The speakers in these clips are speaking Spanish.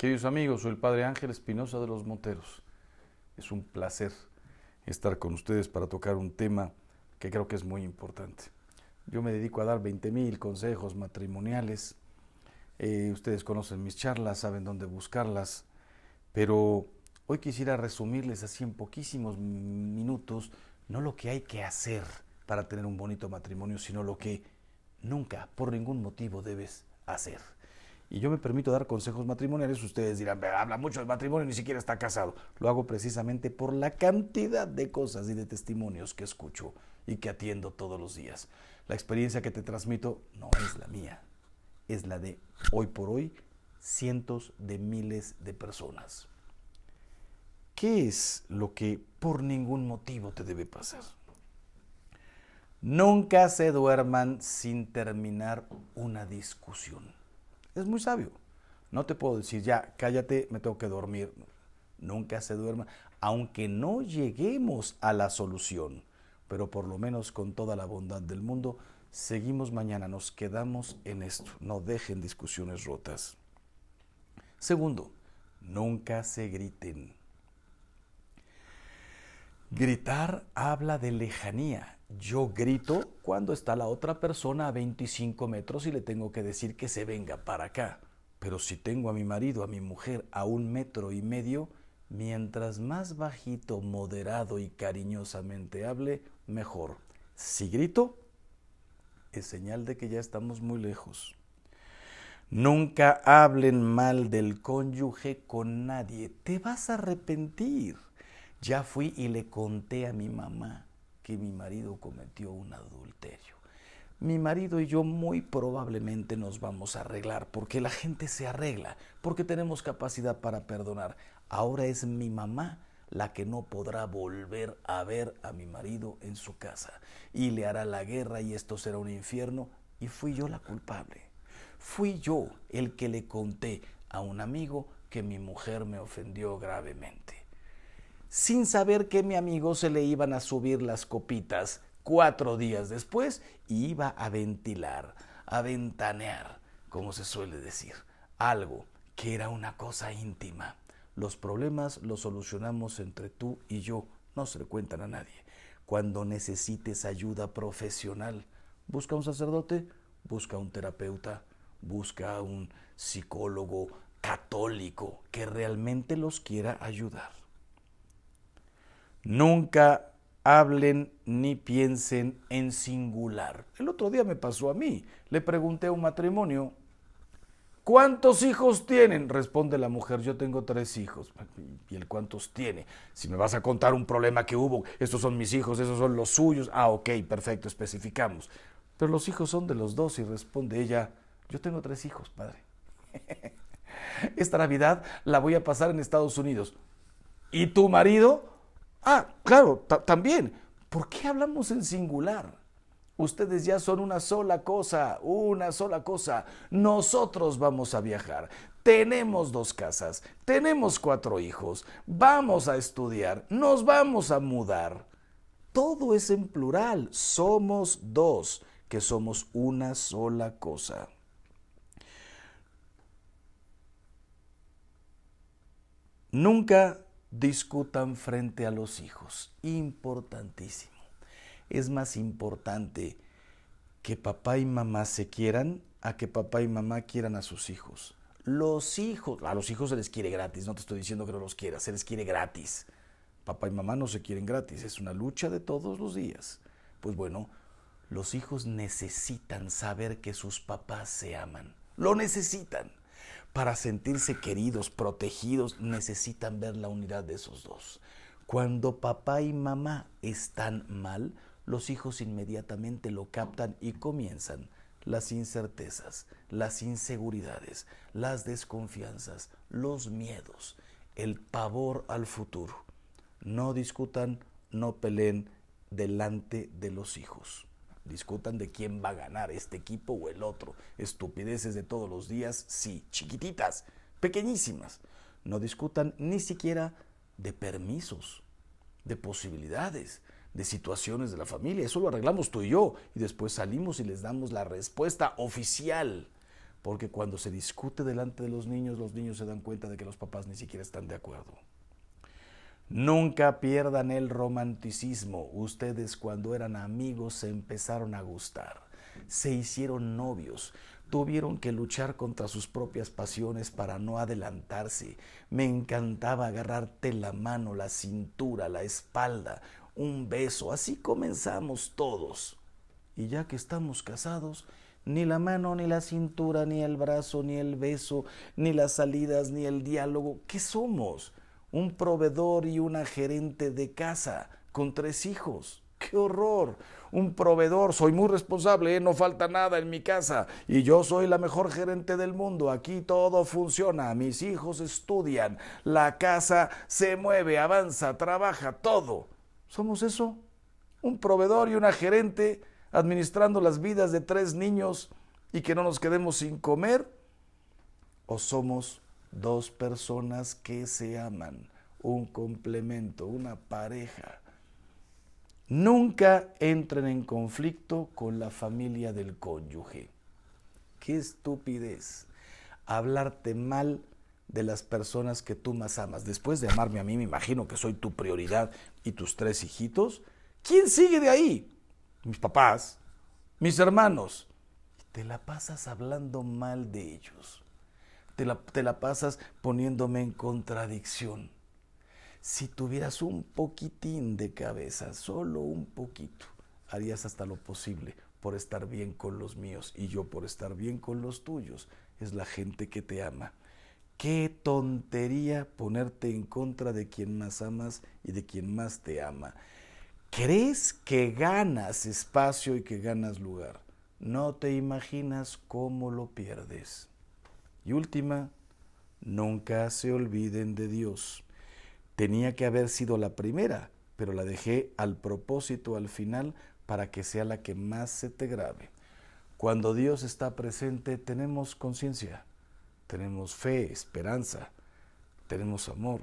Queridos amigos, soy el Padre Ángel Espinosa de los Monteros. Es un placer estar con ustedes para tocar un tema que creo que es muy importante. Yo me dedico a dar 20.000 consejos matrimoniales. Ustedes conocen mis charlas, saben dónde buscarlas, pero hoy quisiera resumirles así en poquísimos minutos, no lo que hay que hacer para tener un bonito matrimonio, sino lo que nunca, por ningún motivo, debes hacer. Y yo me permito dar consejos matrimoniales. Ustedes dirán, habla mucho del matrimonio, ni siquiera está casado. Lo hago precisamente por la cantidad de cosas y de testimonios que escucho y que atiendo todos los días. La experiencia que te transmito no es la mía, es la de hoy por hoy cientos de miles de personas. ¿Qué es lo que por ningún motivo te debe pasar? Nunca se duerman sin terminar una discusión. Es muy sabio. No te puedo decir, ya, cállate, me tengo que dormir. Nunca se duerma, aunque no lleguemos a la solución. Pero por lo menos con toda la bondad del mundo, seguimos mañana, nos quedamos en esto. No dejen discusiones rotas. Segundo, nunca se griten. Gritar habla de lejanía. Yo grito cuando está la otra persona a 25 metros y le tengo que decir que se venga para acá. Pero si tengo a mi marido, a mi mujer, a 1,5 metros, mientras más bajito, moderado y cariñosamente hable, mejor. Si grito, es señal de que ya estamos muy lejos. Nunca hablen mal del cónyuge con nadie. Te vas a arrepentir. Ya fui y le conté a mi mamá que mi marido cometió un adulterio. Mi marido y yo muy probablemente nos vamos a arreglar, porque la gente se arregla, porque tenemos capacidad para perdonar. Ahora es mi mamá la que no podrá volver a ver a mi marido en su casa y le hará la guerra y esto será un infierno. Y fui yo la culpable. Fui yo el que le conté a un amigo que mi mujer me ofendió gravemente. Sin saber que mi amigo se le iban a subir las copitas 4 días después y iba a ventilar, a ventanear, como se suele decir, algo que era una cosa íntima. Los problemas los solucionamos entre tú y yo, no se le cuentan a nadie. Cuando necesites ayuda profesional, busca un sacerdote, busca un terapeuta, busca un psicólogo católico que realmente los quiera ayudar. Nunca hablen ni piensen en singular. El otro día me pasó a mí. Le pregunté a un matrimonio, ¿cuántos hijos tienen? Responde la mujer, yo tengo 3 hijos. ¿Y el cuántos tiene? Si me vas a contar un problema que hubo, estos son mis hijos, esos son los suyos. Ah, ok, perfecto, especificamos. Pero los hijos son de los dos y responde ella, yo tengo 3 hijos, padre. Esta Navidad la voy a pasar en Estados Unidos. ¿Y tu marido? Ah, claro, también. ¿Por qué hablamos en singular? Ustedes ya son una sola cosa, una sola cosa. Nosotros vamos a viajar, tenemos 2 casas, tenemos 4 hijos, vamos a estudiar, nos vamos a mudar. Todo es en plural, somos 2, que somos una sola cosa. Nunca discutan frente a los hijos, importantísimo. Es más importante que papá y mamá se quieran a que papá y mamá quieran a sus hijos. Los hijos, a los hijos se les quiere gratis, no te estoy diciendo que no los quieras, se les quiere gratis. Papá y mamá no se quieren gratis, es una lucha de todos los días. Pues bueno, los hijos necesitan saber que sus papás se aman, lo necesitan. Para sentirse queridos, protegidos, necesitan ver la unidad de esos 2. Cuando papá y mamá están mal, los hijos inmediatamente lo captan y comienzan las incertezas, las inseguridades, las desconfianzas, los miedos, el pavor al futuro. No discutan, no peleen delante de los hijos. Discutan de quién va a ganar, este equipo o el otro. Estupideces de todos los días, sí, chiquititas, pequeñísimas. No discutan ni siquiera de permisos, de posibilidades, de situaciones de la familia. Eso lo arreglamos tú y yo y después salimos y les damos la respuesta oficial. Porque cuando se discute delante de los niños se dan cuenta de que los papás ni siquiera están de acuerdo. Nunca pierdan el romanticismo. Ustedes cuando eran amigos se empezaron a gustar, se hicieron novios, tuvieron que luchar contra sus propias pasiones para no adelantarse. Me encantaba agarrarte la mano, la cintura, la espalda, un beso. Así comenzamos todos. Y ya que estamos casados, ni la mano, ni la cintura, ni el brazo, ni el beso, ni las salidas, ni el diálogo. ¿Qué somos? Un proveedor y una gerente de casa con 3 hijos. ¡Qué horror! Un proveedor, soy muy responsable, no falta nada en mi casa. Y yo soy la mejor gerente del mundo, aquí todo funciona, mis hijos estudian, la casa se mueve, avanza, trabaja, todo. ¿Somos eso? Un proveedor y una gerente administrando las vidas de 3 niños y que no nos quedemos sin comer. ¿O somos 2 personas que se aman, un complemento, una pareja? Nunca entren en conflicto con la familia del cónyuge. ¡Qué estupidez! Hablarte mal de las personas que tú más amas. Después de amarme a mí, me imagino que soy tu prioridad y tus 3 hijitos. ¿Quién sigue de ahí? Mis papás, mis hermanos. Te la pasas hablando mal de ellos. Te la pasas poniéndome en contradicción. Si tuvieras un poquitín de cabeza, solo un poquito, harías hasta lo posible por estar bien con los míos y yo por estar bien con los tuyos. Es la gente que te ama. Qué tontería ponerte en contra de quien más amas y de quien más te ama. Crees que ganas espacio y que ganas lugar. No te imaginas cómo lo pierdes. Y última, nunca se olviden de Dios. Tenía que haber sido la primera, pero la dejé al propósito, al final, para que sea la que más se te grabe. Cuando Dios está presente, tenemos conciencia, tenemos fe, esperanza, tenemos amor,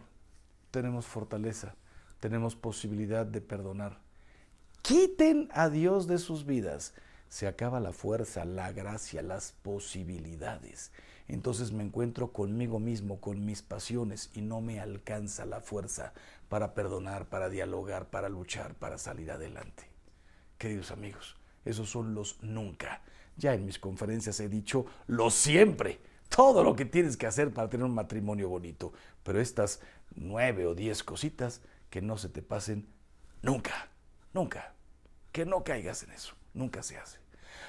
tenemos fortaleza, tenemos posibilidad de perdonar. Quiten a Dios de sus vidas. Se acaba la fuerza, la gracia, las posibilidades. Entonces me encuentro conmigo mismo, con mis pasiones, y no me alcanza la fuerza para perdonar, para dialogar, para luchar, para salir adelante. Queridos amigos, esos son los nunca. Ya en mis conferencias he dicho lo siempre, todo lo que tienes que hacer para tener un matrimonio bonito. Pero estas 9 o 10 cositas que no se te pasen nunca, nunca. Que no caigas en eso. Nunca se hace.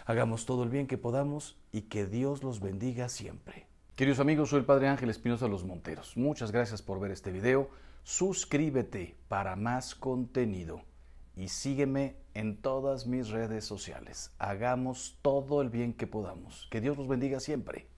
Hagamos todo el bien que podamos y que Dios los bendiga siempre. Queridos amigos, soy el Padre Ángel Espinosa de los Monteros. Muchas gracias por ver este video. Suscríbete para más contenido y sígueme en todas mis redes sociales. Hagamos todo el bien que podamos. Que Dios los bendiga siempre.